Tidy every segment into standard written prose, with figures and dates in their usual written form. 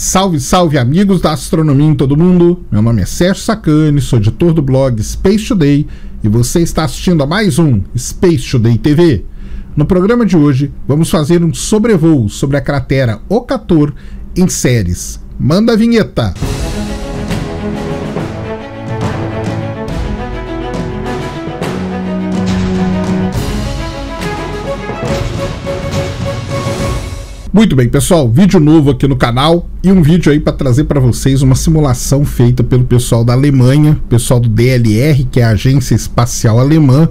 Salve, salve amigos da astronomia em todo mundo. Meu nome é Sérgio Sacani, sou editor do blog Space Today e você está assistindo a mais um Space Today TV. No programa de hoje vamos fazer um sobrevoo sobre a cratera Occator em Ceres. Manda a vinheta! Muito bem, pessoal, vídeo novo aqui no canal e um vídeo aí para trazer para vocês uma simulação feita pelo pessoal da Alemanha, pessoal do DLR, que é a Agência Espacial Alemã,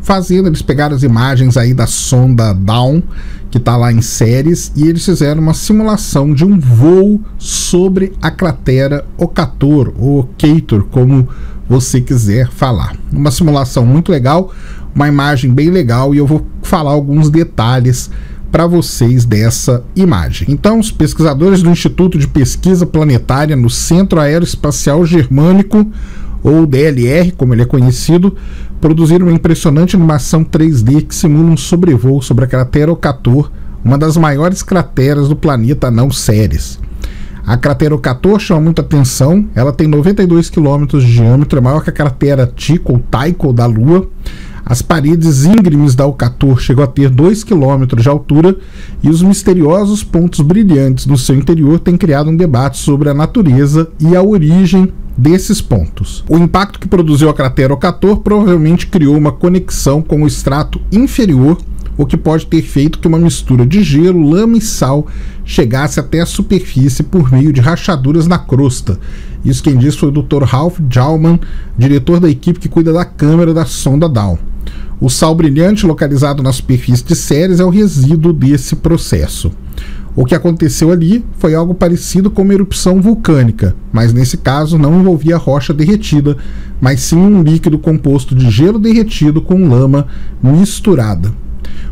fazendo, eles pegaram as imagens aí da sonda Dawn, que está lá em Ceres, e eles fizeram uma simulação de um voo sobre a cratera Occator, ou Occator, como você quiser falar. Uma simulação muito legal, uma imagem bem legal, e eu vou falar alguns detalhes para vocês dessa imagem. Então, os pesquisadores do Instituto de Pesquisa Planetária no Centro Aeroespacial Germânico, ou DLR, como ele é conhecido, produziram uma impressionante animação 3D que simula um sobrevoo sobre a cratera Occator, uma das maiores crateras do planeta anão Ceres. A cratera Occator chama muita atenção, ela tem 92 km de diâmetro, é maior que a cratera Tycho, ou Tycho, da Lua. As paredes íngremes da Occator chegam a ter 2 km de altura e os misteriosos pontos brilhantes no seu interior têm criado um debate sobre a natureza e a origem desses pontos. O impacto que produziu a cratera Occator provavelmente criou uma conexão com o estrato inferior, o que pode ter feito que uma mistura de gelo, lama e sal chegasse até a superfície por meio de rachaduras na crosta. Isso quem disse foi o Dr. Ralph Jaumann, diretor da equipe que cuida da câmera da sonda Dawn. O sal brilhante localizado na superfície de Ceres é o resíduo desse processo. O que aconteceu ali foi algo parecido com uma erupção vulcânica, mas nesse caso não envolvia rocha derretida, mas sim um líquido composto de gelo derretido com lama misturada.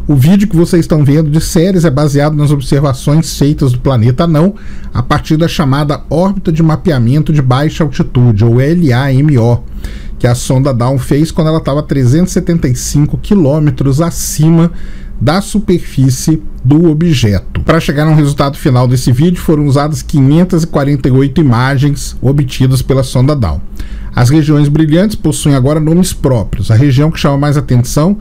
O vídeo que vocês estão vendo de Ceres é baseado nas observações feitas do planeta anão a partir da chamada órbita de mapeamento de baixa altitude, ou LAMO, que a sonda Dawn fez quando ela estava 375 km acima da superfície do objeto. Para chegar no resultado final desse vídeo foram usadas 548 imagens obtidas pela sonda Dawn. As regiões brilhantes possuem agora nomes próprios. A região que chama mais atenção,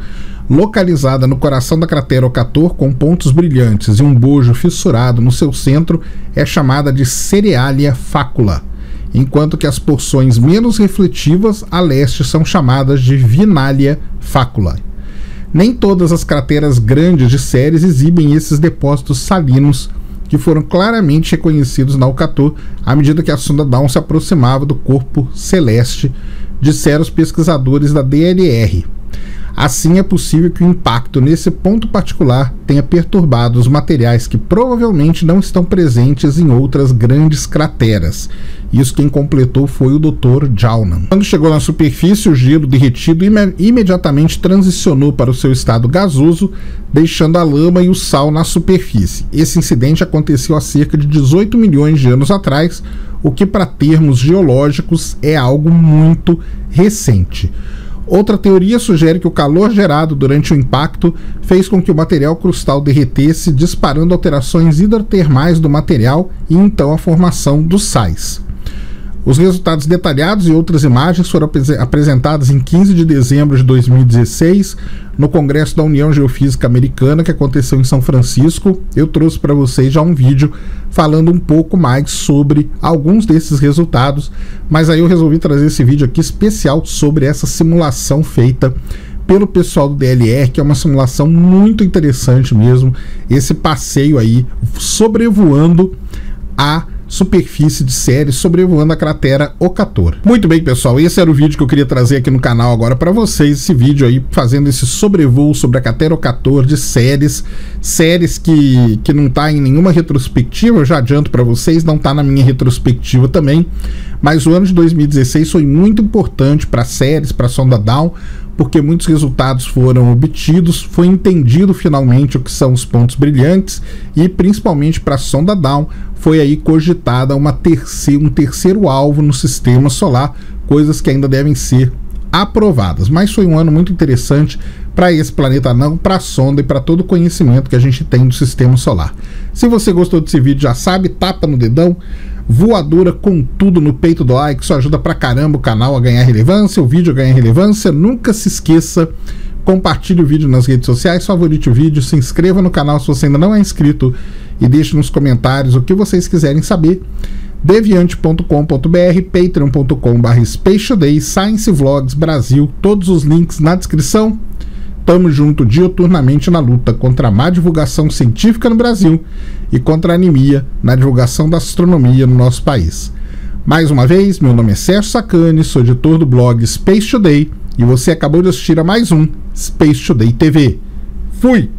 localizada no coração da cratera Occator, com pontos brilhantes e um bojo fissurado no seu centro, é chamada de Cerealia Facula, enquanto que as porções menos refletivas a leste são chamadas de Vinalia Faculae. Nem todas as crateras grandes de Ceres exibem esses depósitos salinos, que foram claramente reconhecidos na Occator à medida que a sonda Dawn se aproximava do corpo celeste, disseram os pesquisadores da DLR. Assim, é possível que o impacto nesse ponto particular tenha perturbado os materiais que provavelmente não estão presentes em outras grandes crateras. Isso quem completou foi o Dr. Jaumann. Quando chegou na superfície, o gelo derretido imediatamente transicionou para o seu estado gasoso, deixando a lama e o sal na superfície. Esse incidente aconteceu há cerca de 18 milhões de anos atrás, o que para termos geológicos é algo muito recente. Outra teoria sugere que o calor gerado durante o impacto fez com que o material crustal derretesse, disparando alterações hidrotermais do material e então a formação dos sais. Os resultados detalhados e outras imagens foram apresentadas em 15 de dezembro de 2016 no Congresso da União Geofísica Americana, que aconteceu em São Francisco. Eu trouxe para vocês já um vídeo falando um pouco mais sobre alguns desses resultados, mas aí eu resolvi trazer esse vídeo aqui especial sobre essa simulação feita pelo pessoal do DLR, que é uma simulação muito interessante mesmo, esse passeio aí sobrevoando a superfície de Ceres, sobrevoando a cratera Occator. Muito bem, pessoal, esse era o vídeo que eu queria trazer aqui no canal agora para vocês, esse vídeo aí fazendo esse sobrevoo sobre a cratera Occator de Ceres, Ceres que não está em nenhuma retrospectiva, eu já adianto para vocês, não está na minha retrospectiva também, mas o ano de 2016 foi muito importante para Ceres, para a sonda Dawn, porque muitos resultados foram obtidos, foi entendido finalmente o que são os pontos brilhantes e principalmente para a sonda Dawn foi aí cogitada um terceiro alvo no sistema solar, coisas que ainda devem ser aprovadas. Mas foi um ano muito interessante para esse planeta anão, para a sonda e para todo o conhecimento que a gente tem do sistema solar. Se você gostou desse vídeo, já sabe, tapa no dedão, voadora com tudo no peito do like, isso ajuda pra caramba o canal a ganhar relevância, o vídeo a ganhar relevância. Nunca se esqueça, compartilhe o vídeo nas redes sociais, favorite o vídeo, se inscreva no canal se você ainda não é inscrito e deixe nos comentários o que vocês quiserem saber. Deviante.com.br, patreon.com/Space Today, Science Vlogs Brasil, todos os links na descrição. Tamo junto dioturnamente na luta contra a má divulgação científica no Brasil e contra a anemia na divulgação da astronomia no nosso país. Mais uma vez, meu nome é Sérgio Sacani, sou editor do blog Space Today e você acabou de assistir a mais um Space Today TV. Fui!